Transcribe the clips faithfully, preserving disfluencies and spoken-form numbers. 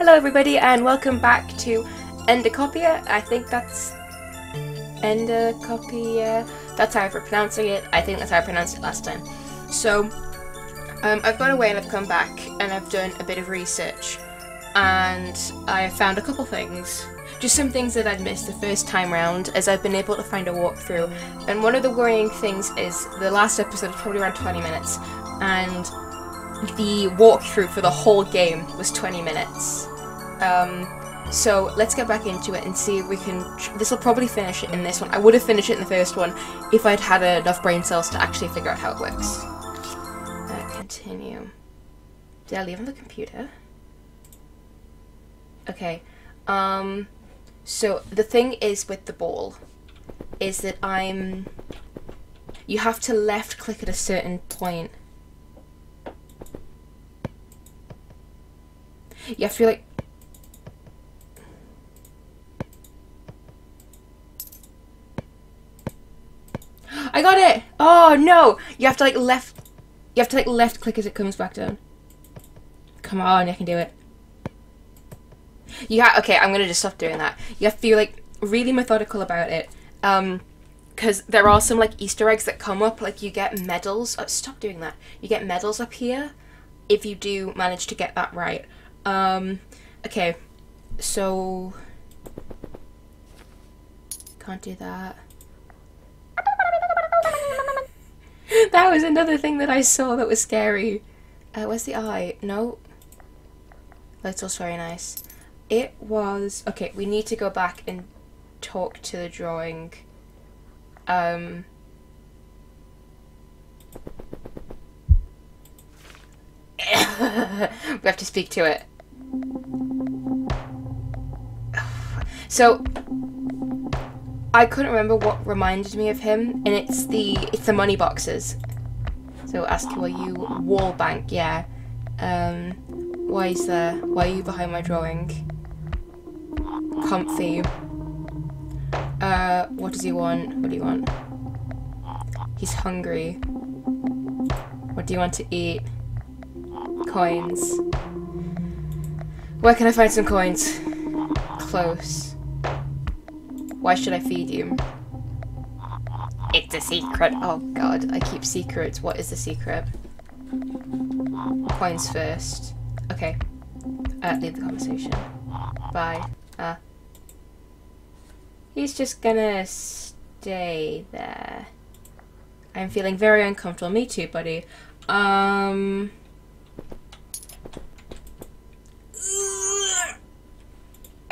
Hello everybody and welcome back to Endacopia. I think that's Endacopia. That's how I'm pronouncing it. I think that's how I pronounced it last time. So um, I've gone away and I've come back and I've done a bit of research and I found a couple things. Just some things that I'd missed the first time round, as I've been able to find a walkthrough. And one of the worrying things is the last episode was probably around twenty minutes, and the walkthrough for the whole game was twenty minutes. Um, so let's get back into it and see if we can. This will probably finish it in this one. I would have finished it in the first one if I'd had enough brain cells to actually figure out how it works. Uh, continue. Did I leave on the computer? Okay. Um. So, the thing is with the ball, is that I'm... You have to left click at a certain point. You have to be like... I got it! Oh no! You have to like left... You have to like left click as it comes back down. Come on, I can do it. You ha okay, I'm gonna just stop doing that. You have to be like really methodical about it, um, because there are some like Easter eggs that come up. Like you get medals. Oh, stop doing that. You get medals up here if you do manage to get that right. Um, okay, so can't do that. That was another thing that I saw that was scary. Uh, where's the eye? No. That's also very nice. It was... Okay, we need to go back and talk to the drawing. Um, we have to speak to it. So, I couldn't remember what reminded me of him, and it's the it's the money boxes. So ask, are you wall bank? Yeah. Um, why is there? Why are you behind my drawing? Comfy. Uh, what does he want? What do you want? He's hungry. What do you want to eat? Coins. Where can I find some coins? Close. Why should I feed you? It's a secret. Oh god, I keep secrets. What is the secret? Coins first. Okay. Uh, leave the conversation. Bye. Uh, he's just gonna stay there. I'm feeling very uncomfortable. Me too, buddy. Um.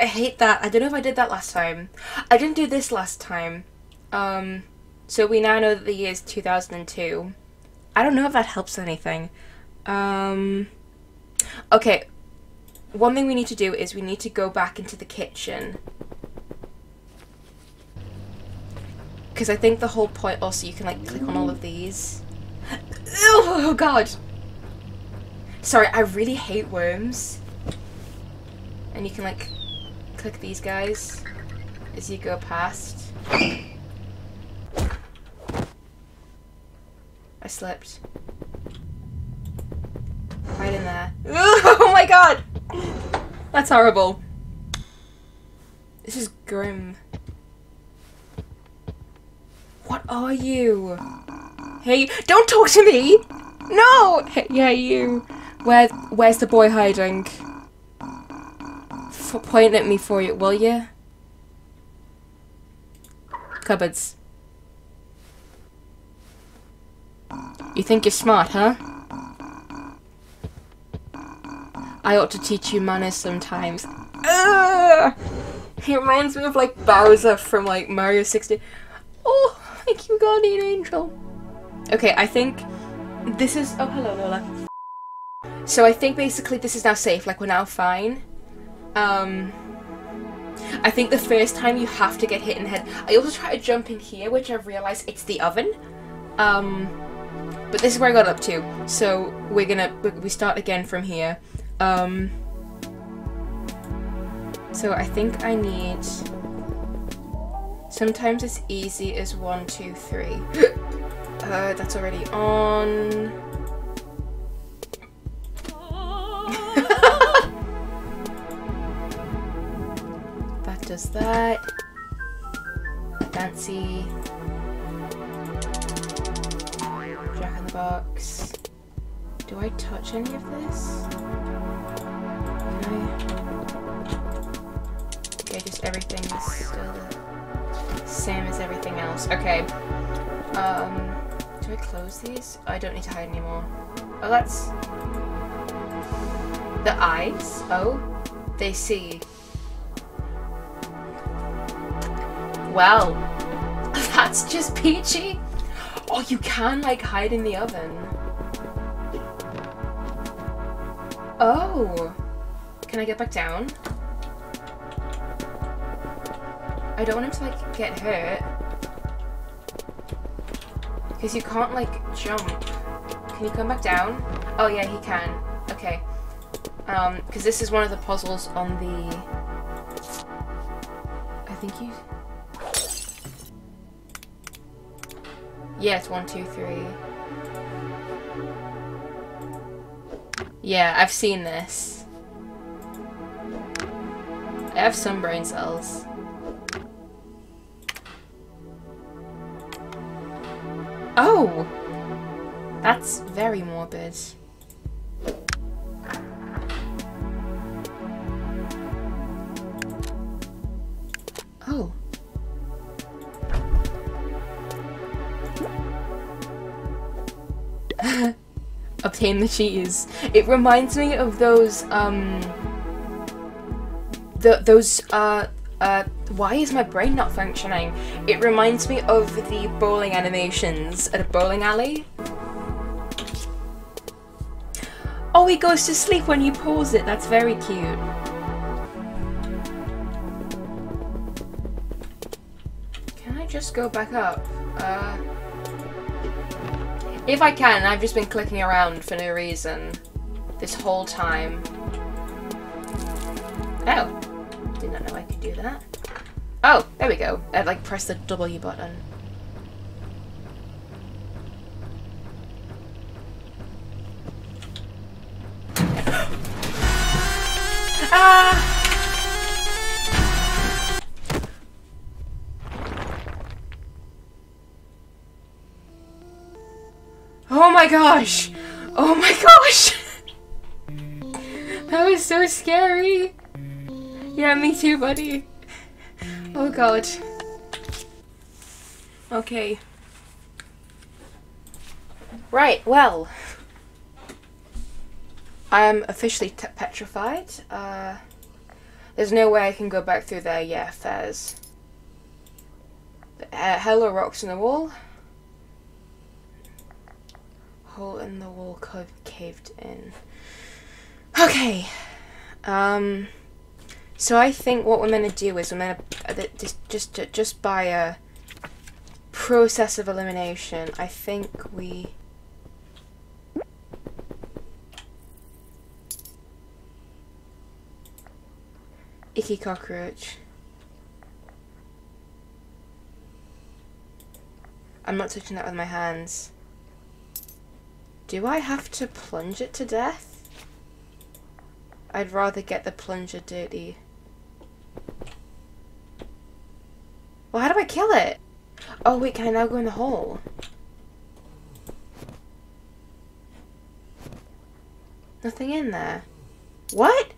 I hate that. I don't know if I did that last time. I didn't do this last time. Um. So we now know that the year is two thousand two. I don't know if that helps anything. Um. Okay. One thing we need to do is we need to go back into the kitchen. Because I think the whole point... Also, you can, like, click on all of these. Oh, God! Sorry, I really hate worms. And you can, like, click these guys as you go past. I slipped. Right in there. Oh, my God! That's horrible. This is grim. What are you? Hey, don't talk to me! No! Hey, yeah, you. Where, where's the boy hiding? F point at me for you, will you? Cupboards. You think you're smart, huh? I ought to teach you manners sometimes. Ugh! He reminds me of like Bowser from like Mario sixty-four. Oh, thank you, Guardian Angel. Okay, I think this is. Oh, hello, Lola. So I think basically this is now safe. Like we're now fine. Um, I think the first time you have to get hit in the head. I also try to jump in here, which I've realised it's the oven. Um, but this is where I got up to. So we're gonna we start again from here. Um, so I think I need, sometimes it's easy as one, two, three. Uh, that's already on. but I fancy Jack in the Box. Do I touch any of this? No. Okay, just everything is still the same as everything else. Okay. Um, do I close these? I don't need to hide anymore. Oh, that's the eyes. Oh, they see. Well, that's just peachy. Oh, you can like hide in the oven. Oh, can I get back down? I don't want him to like get hurt, because you can't like jump. Can you come back down? Oh yeah, he can. Okay, um, because this is one of the puzzles on the. I think you. Yeah, it's one, two, three. Yeah, I've seen this. I have some brain cells. Oh! That's very morbid. Oh. Obtain the cheese. It reminds me of those, um... The, those, uh, uh... why is my brain not functioning? It reminds me of the bowling animations at a bowling alley. Oh, he goes to sleep when you pause it. That's very cute. Can I just go back up? Uh... If I can, I've just been clicking around for no reason this whole time. Oh, did not know I could do that. Oh, there we go. I'd like press the W button. Ah! Oh my gosh! Oh my gosh! That was so scary! Yeah, me too, buddy. Oh god. Okay. Right, well. I am officially t petrified. Uh, there's no way I can go back through there. Yeah, there's uh, hello rocks in the wall. Hole in the wall cove caved in. Okay, um, so I think what we're gonna do is we're gonna uh, just just just by a process of elimination. I think we. Icky cockroach. I'm not touching that with my hands. Do I have to plunge it to death? I'd rather get the plunger dirty. Well, how do I kill it? Oh wait, can I now go in the hole? Nothing in there. What?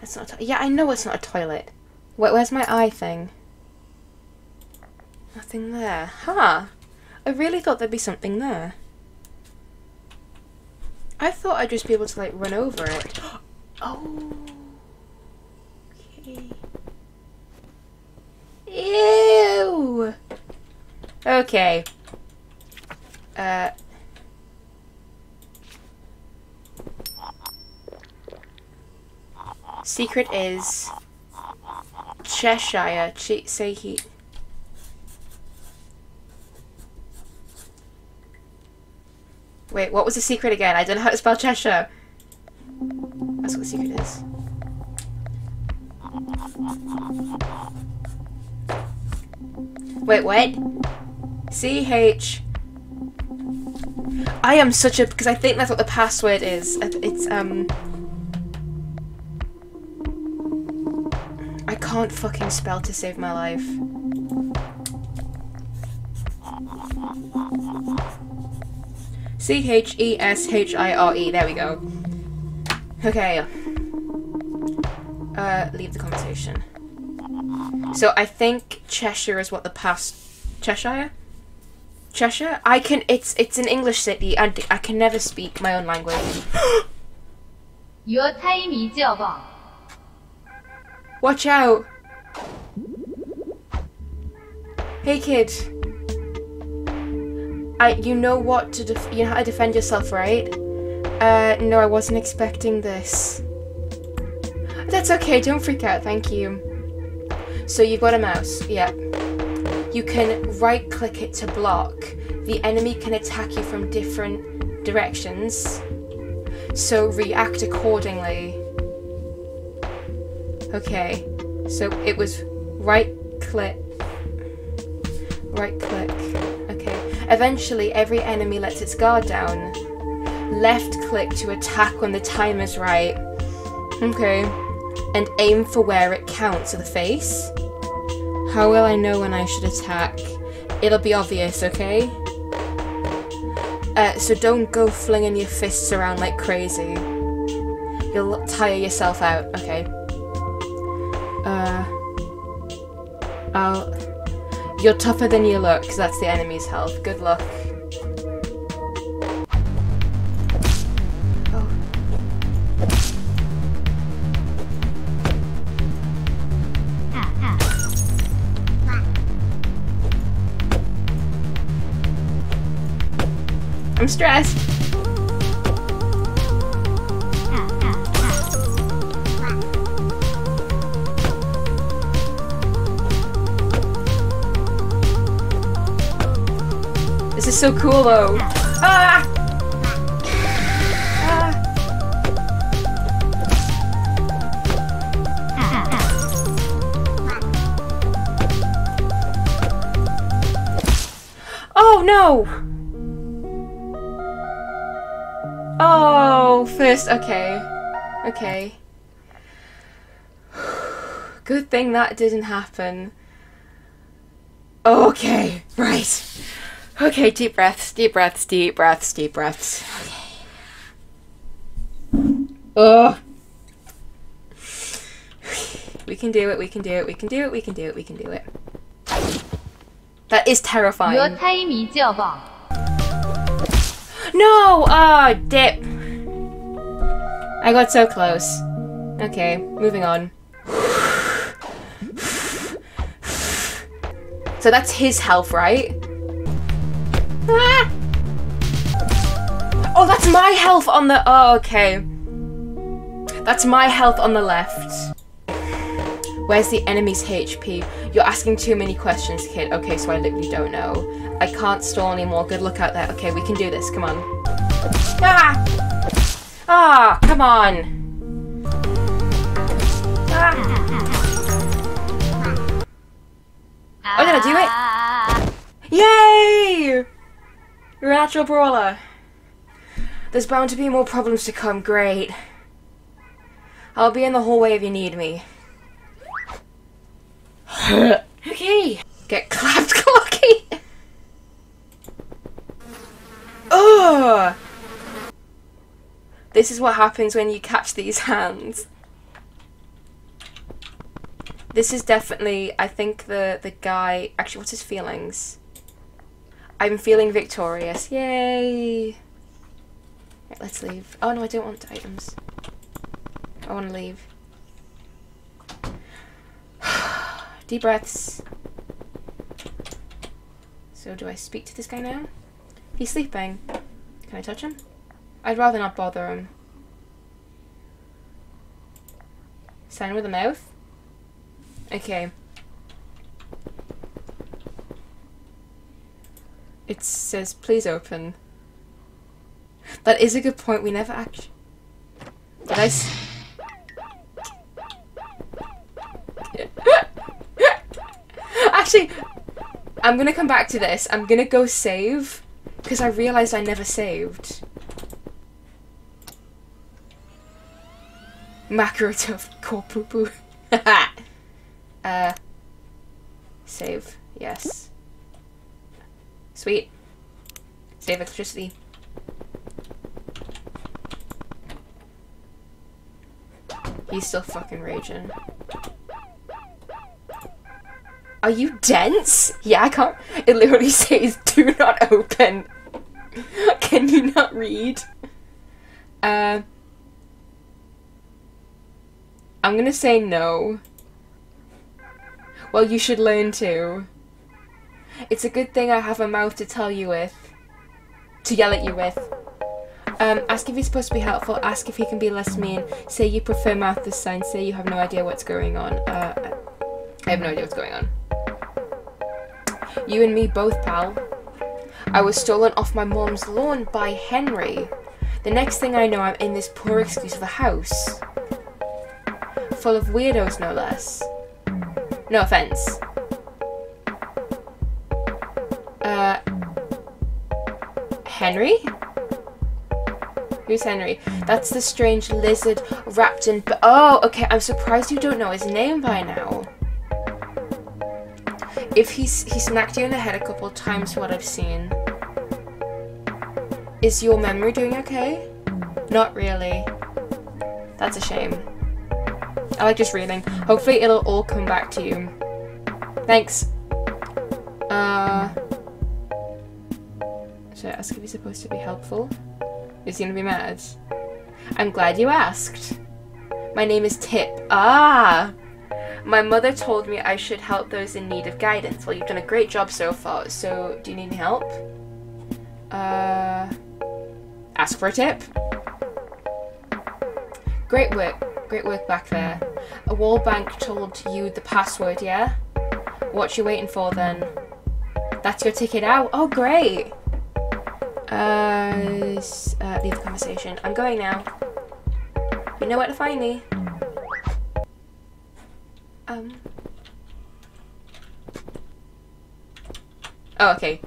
That's not a to- yeah, I know it's not a toilet. Wait, where's my eye thing? Nothing there. Huh. I really thought there'd be something there. I thought I'd just be able to like run over it. Oh. Okay. Ew. Okay. Uh. Secret is Cheshire. Che say he. Wait, what was the secret again? I don't know how to spell Cheshire. That's what the secret is. Wait, wait. C H. I am such a... Because I think that's what the password is. It's, um... can't fucking spell to save my life. C H E S H I R E, there we go. Okay. Uh, leave the conversation. So I think Cheshire is what the past... Cheshire? Cheshire? I can... It's it's an English city and I can never speak my own language. Your time is over. Watch out! Hey kid. I... You know what to def... You know how to defend yourself, right? Uh, no, I wasn't expecting this. That's okay, don't freak out, thank you. So you've got a mouse, yeah. You can right click it to block. The enemy can attack you from different directions, so react accordingly. Okay, so it was right click, right click, okay. Eventually every enemy lets its guard down. Left click to attack when the time is right. Okay. And aim for where it counts, so the face. How will I know when I should attack? It'll be obvious, okay? Uh, so don't go flinging your fists around like crazy. You'll tire yourself out, okay. Uh, I'll... You're tougher than you look, because that's the enemy's health. Good luck. I'm stressed. This is so cool though. Ah! Ah! Oh no! Oh, first, okay, okay. Good thing that didn't happen. Okay, right. Okay, deep breaths, deep breaths, deep breaths, deep breaths. Okay. Ugh. We can do it, we can do it, we can do it, we can do it, we can do it. That is terrifying. Your time is over. No! Ah, oh, dip! I got so close. Okay, moving on. So that's his health, right? Ah! Oh, that's my health on the- Oh, okay. That's my health on the left. Where's the enemy's H P? You're asking too many questions, kid. Okay, so I literally don't know. I can't stall anymore. Good luck out there. Okay, we can do this. Come on. Ah! Ah! Come on! Ah! Oh, did I do it? Yay! You're a natural brawler. There's bound to be more problems to come. Great. I'll be in the hallway if you need me. Okay. Get clapped, Clocky. Oh! This is what happens when you catch these hands. This is definitely, I think the the guy. Actually, what's his feelings? I'm feeling victorious. Yay! Right, let's leave. Oh no, I don't want items. I want to leave. Deep breaths. So do I speak to this guy now? He's sleeping. Can I touch him? I'd rather not bother him. Sign with a mouth? Okay. It says, please open. That is a good point, we never actually... Did I s- Actually, I'm gonna come back to this. I'm gonna go save, because I realised I never saved. Macro tough, core poo poo. Uh, save. Yes. Sweet. Save electricity. He's still fucking raging. Are you dense? Yeah, I can't. It literally says, do not open. Can you not read? Uh, I'm gonna say no. Well, you should learn to. It's a good thing I have a mouth to tell you with. To yell at you with. Um, ask if he's supposed to be helpful, ask if he can be less mean, say you prefer mouthless signs, say you have no idea what's going on. Uh, I have no idea what's going on. You and me both, pal. I was stolen off my mom's lawn by Henry. The next thing I know, I'm in this poor excuse of a house. Full of weirdos, no less. No offense. Uh... Henry? Who's Henry? That's the strange lizard wrapped in... Oh, okay, I'm surprised you don't know his name by now. If he's, he smacked you in the head a couple times, what I've seen. Is your memory doing okay? Not really. That's a shame. I like just reading. Hopefully it'll all come back to you. Thanks. Uh... Should I ask if he's supposed to be helpful? Is he gonna be mad? I'm glad you asked. My name is Tip. Ah! My mother told me I should help those in need of guidance. Well, you've done a great job so far, so do you need any help? Uh... Ask for a tip. Great work. Great work back there. A wall bank told you the password, yeah? What you waiting for then? That's your ticket out? Oh, great! Uh, uh, leave the conversation. I'm going now. You know where to find me. Um. Oh, okay.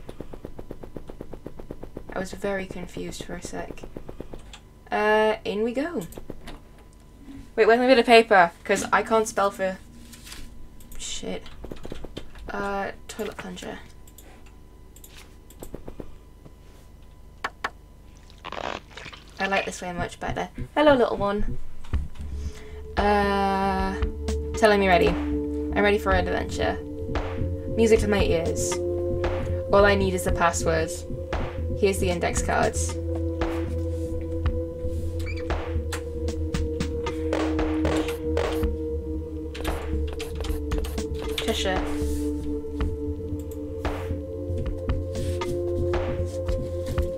I was very confused for a sec. Uh, in we go. Wait, where's my bit of paper? Because I can't spell for... Shit. Uh, toilet plunger. I like this way much better. Hello, little one. Uh, telling me ready. I'm ready for an adventure. Music to my ears. All I need is the password. Here's the index cards. Cheshire.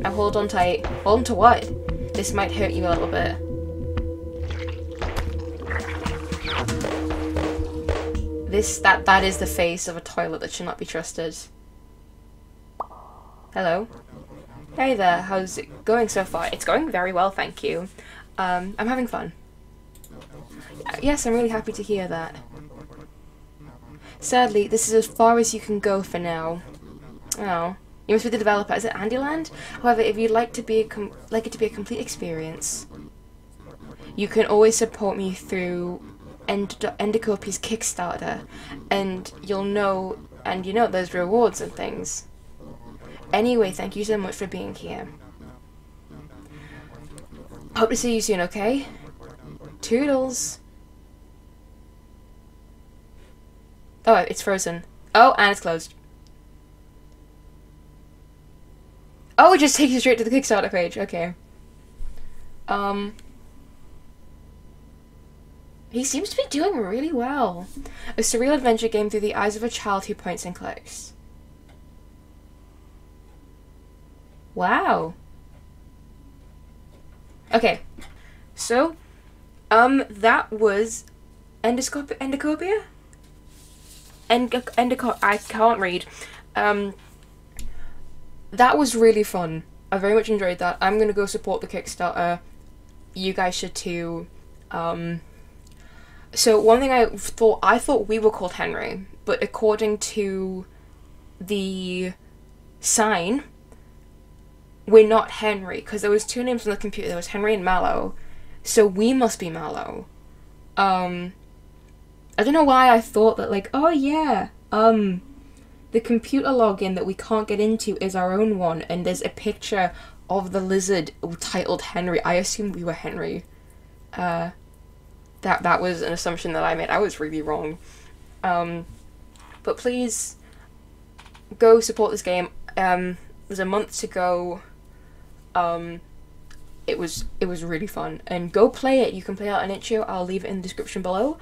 Now hold on tight. Hold on to what? This might hurt you a little bit. This, that, that is the face of a toilet that should not be trusted. Hello. Hey there, how's it going so far? It's going very well, thank you. Um, I'm having fun. Yes, I'm really happy to hear that. Sadly, this is as far as you can go for now. Oh. You must be the developer. Is it Andyland? However, if you'd like to be a com like it to be a complete experience, you can always support me through End Endacopia's Kickstarter, and you'll know, and you know, there's rewards and things. Anyway, thank you so much for being here. Hope to see you soon. Okay, toodles. Oh, it's frozen. Oh, and it's closed. Oh, it just takes you straight to the Kickstarter page. Okay. Um. He seems to be doing really well. A surreal adventure game through the eyes of a child who points and clicks. Wow. Okay. So, um, that was Endacopia? Endacopia? Endacopia? I can't read. Um... That was really fun. I very much enjoyed that. I'm gonna go support the Kickstarter. You guys should too. Um, so one thing I thought, I thought we were called Henry, but according to the sign, we're not Henry, because there was two names on the computer. There was Henry and Mallow, so we must be Mallow. Um, I don't know why I thought that, like, oh yeah, um, the computer login that we can't get into is our own one, and there's a picture of the lizard titled Henry. I assumed we were Henry. Uh, that, that was an assumption that I made. I was really wrong. Um, but please, go support this game. Um, there's a month to go. Um, it was, it was really fun. And go play it. You can play it on itch dot i o. I'll leave it in the description below.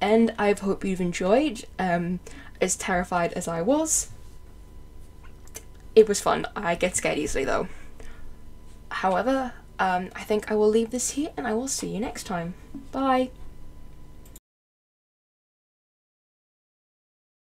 And I hope you've enjoyed. Um, as terrified as I was, it was fun. I get scared easily though. However, um, I think I will leave this here and I will see you next time. Bye!